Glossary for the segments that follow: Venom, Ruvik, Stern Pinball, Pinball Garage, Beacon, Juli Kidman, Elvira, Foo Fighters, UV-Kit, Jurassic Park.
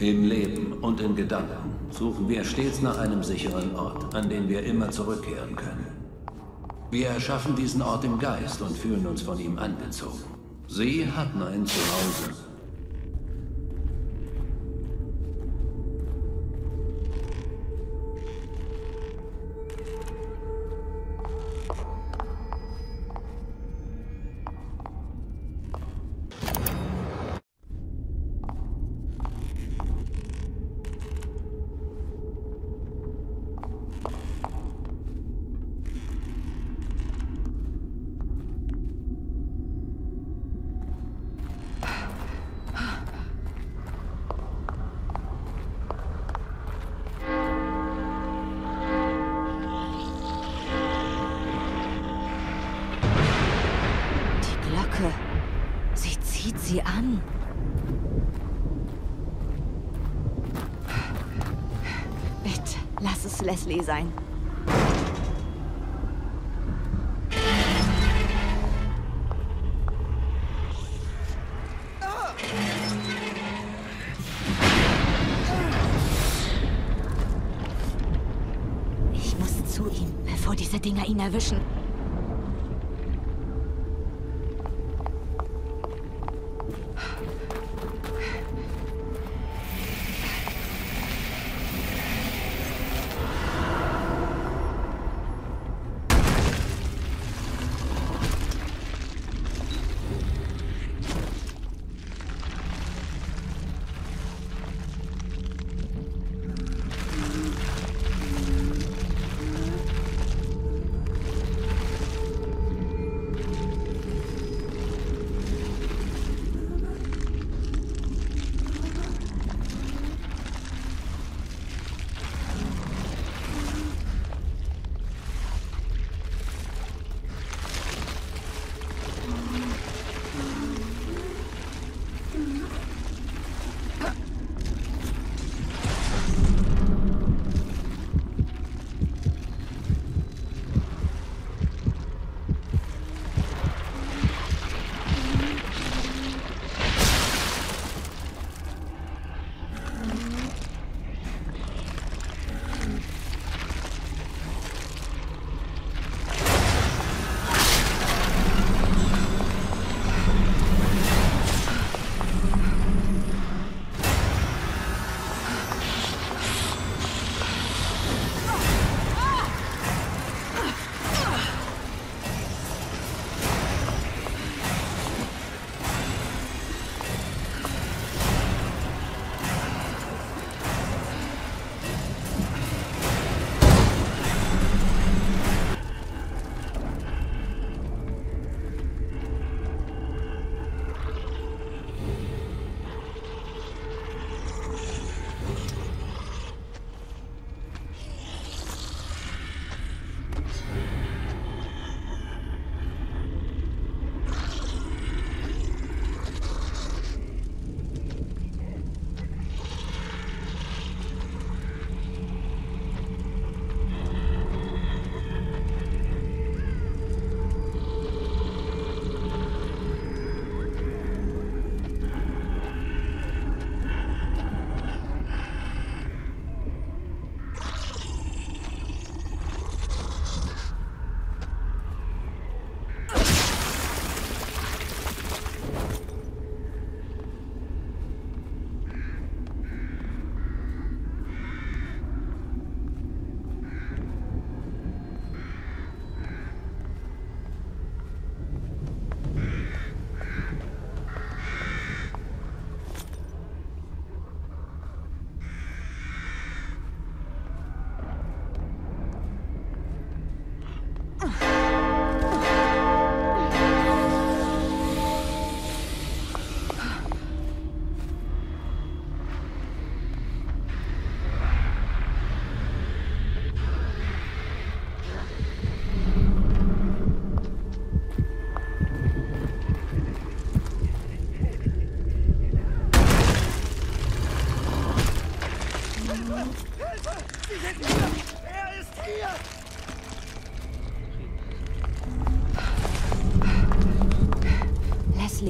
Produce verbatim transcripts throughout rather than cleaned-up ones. Im Leben und in Gedanken suchen wir stets nach einem sicheren Ort, an den wir immer zurückkehren können. Wir erschaffen diesen Ort im Geist und fühlen uns von ihm angezogen. Sie hatten ein Zuhause. Leslie sein. Ich muss zu ihm, bevor diese Dinger ihn erwischen.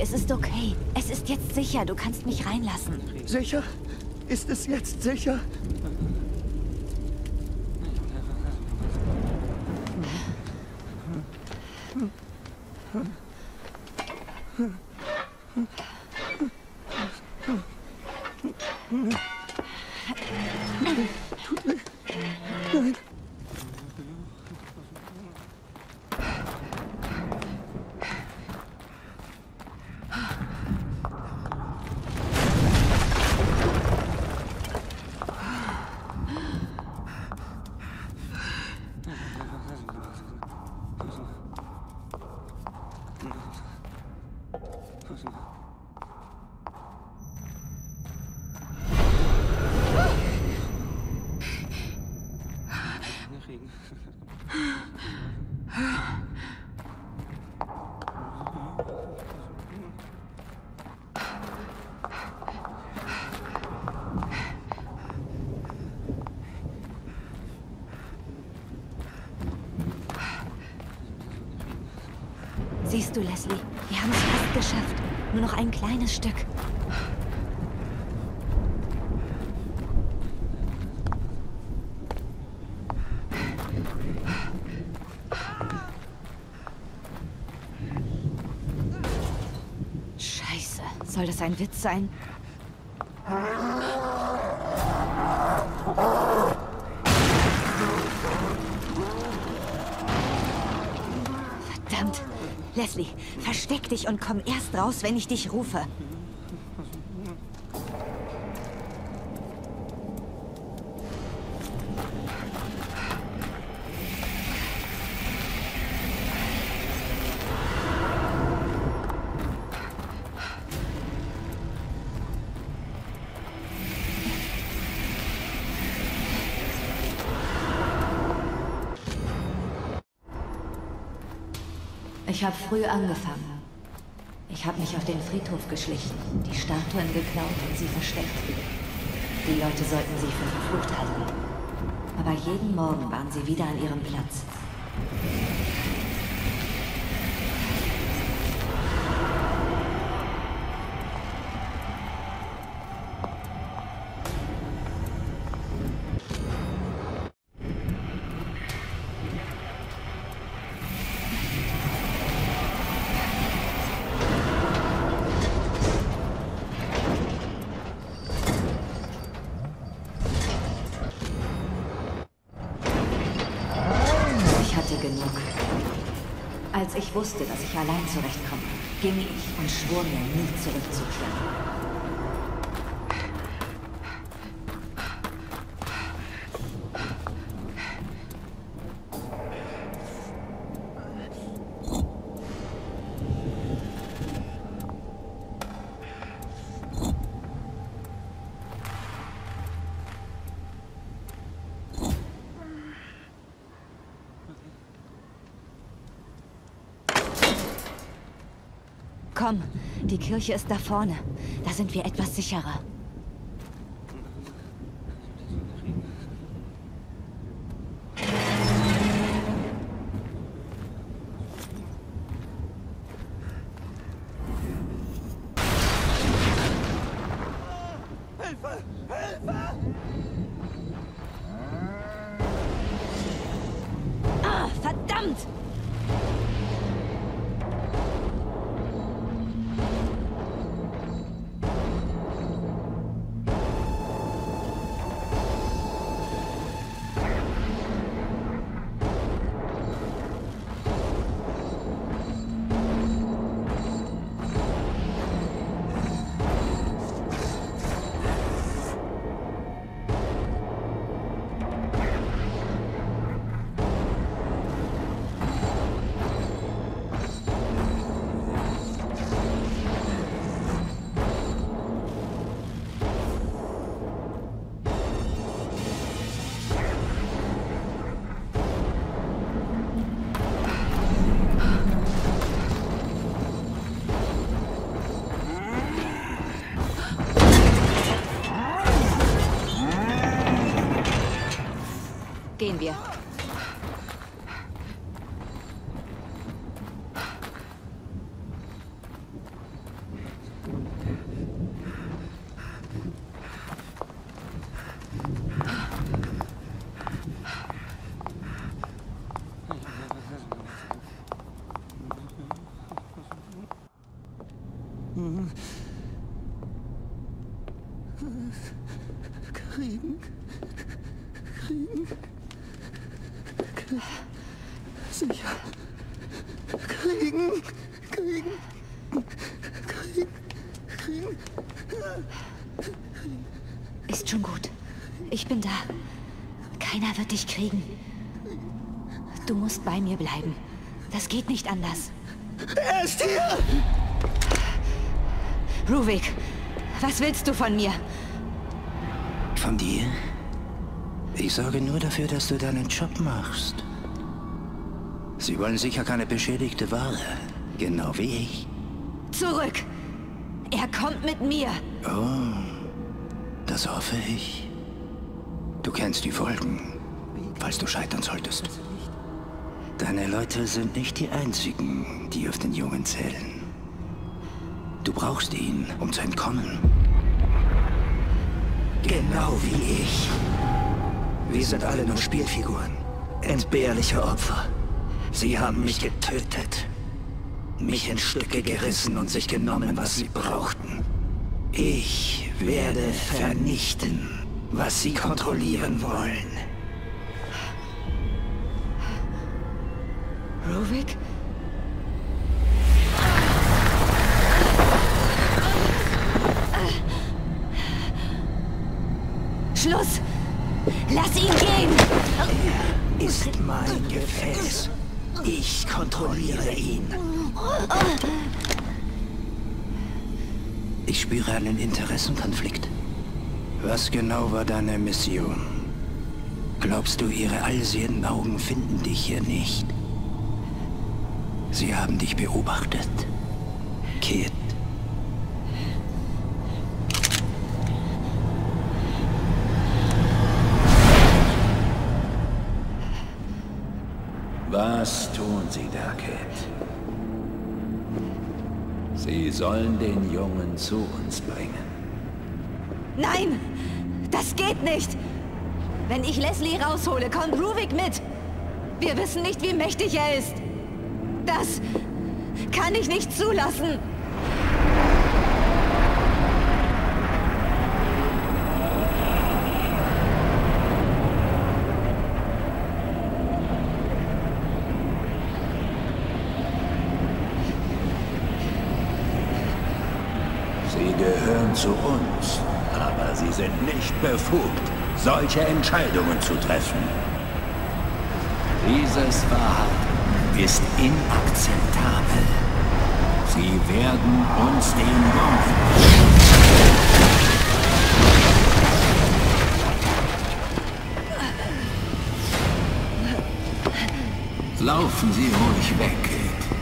Es ist okay. Es ist jetzt sicher. Du kannst mich reinlassen. Sicher? Ist es jetzt sicher? Siehst du, Leslie, wir haben es fast geschafft. Nur noch ein kleines Stück. Scheiße, soll das ein Witz sein? Verdammt! Leslie, versteck dich und komm erst raus, wenn ich dich rufe. Ich habe früh angefangen. Ich habe mich auf den Friedhof geschlichen, die Statuen geklaut und sie versteckt. Die Leute sollten sie für verflucht halten. Aber jeden Morgen waren sie wieder an ihrem Platz. Als ich wusste, dass ich allein zurechtkomme, ging ich und schwor mir, nie zurückzukehren. Komm, die Kirche ist da vorne. Da sind wir etwas sicherer. Hilfe! Hilfe! Ah, verdammt! Gehen wir. Kriegen. Kriegen. Kriegen. Sicher. Kriegen. Kriegen. Kriegen. Kriegen. Ist schon gut. Ich bin da. Keiner wird dich kriegen. Du musst bei mir bleiben. Das geht nicht anders. Er ist hier! Ruvik, was willst du von mir? Von dir? Ich sorge nur dafür, dass du deinen Job machst. Sie wollen sicher keine beschädigte Ware. Genau wie ich. Zurück! Er kommt mit mir! Oh, das hoffe ich. Du kennst die Folgen, falls du scheitern solltest. Deine Leute sind nicht die einzigen, die auf den Jungen zählen. Du brauchst ihn, um zu entkommen. Genau wie ich. Wir sind alle nur Spielfiguren. Entbehrliche Opfer. Sie haben mich getötet. Mich in Stücke gerissen und sich genommen, was sie brauchten. Ich werde vernichten, was sie kontrollieren wollen. Ruvik? Schluss! Lass ihn gehen! Er ist mein Gefäß. Ich kontrolliere ihn. Ich spüre einen Interessenkonflikt. Was genau war deine Mission? Glaubst du, ihre allsehenden Augen finden dich hier nicht? Sie haben dich beobachtet, Kid. Was tun sie da, Kid? Sie sollen den Jungen zu uns bringen. Nein! Das geht nicht! Wenn ich Leslie raushole, kommt Ruvik mit! Wir wissen nicht, wie mächtig er ist! Das kann ich nicht zulassen! Sie gehören zu uns, aber sie sind nicht befugt, solche Entscheidungen zu treffen. Dieses Verhalten ist inakzeptabel. Sie werden uns den Mund. Laufen Sie ruhig weg, Kid.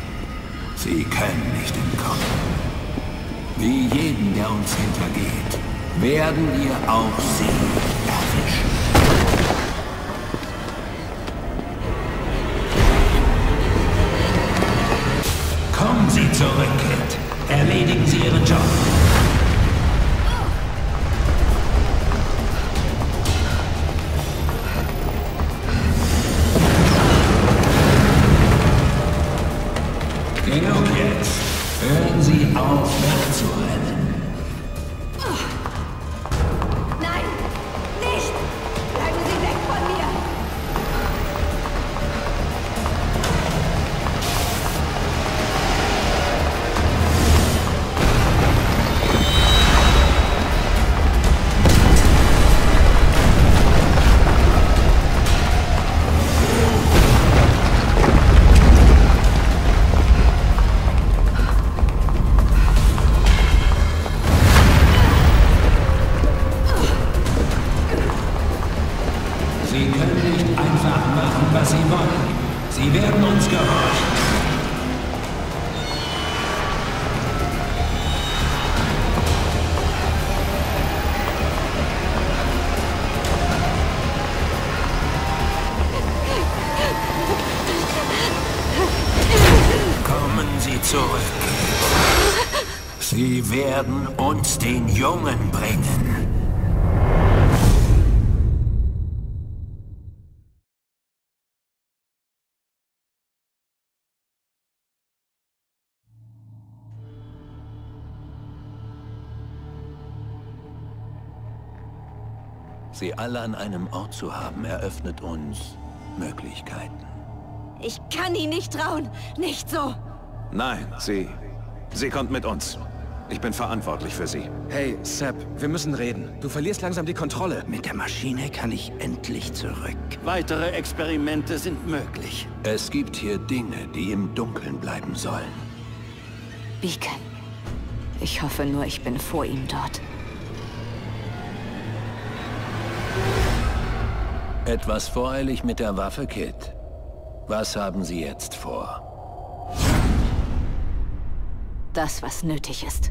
Sie können nicht entkommen. Wie jeden, der uns hintergeht, werden wir auch sie erwischen. Sie zurück, Kid. Erledigen Sie Ihren Job. Genug jetzt. Hören Sie auf, wegzurennen. Nein, nicht! Bleiben Sie weg von mir! Sie können nicht einfach machen, was Sie wollen. Sie werden uns gehorchen. Kommen Sie zurück. Sie werden uns den Jungen bringen. Sie alle an einem Ort zu haben, eröffnet uns Möglichkeiten. Ich kann Ihnen nicht trauen. Nicht so. Nein, sie... Sie kommt mit uns. Ich bin verantwortlich für sie. Hey, Sepp, wir müssen reden. Du verlierst langsam die Kontrolle. Mit der Maschine kann ich endlich zurück. Weitere Experimente sind möglich. Es gibt hier Dinge, die im Dunkeln bleiben sollen. Beacon. Ich hoffe nur, ich bin vor ihm dort. Etwas voreilig mit der Waffe, Kid. Was haben Sie jetzt vor? Das, was nötig ist.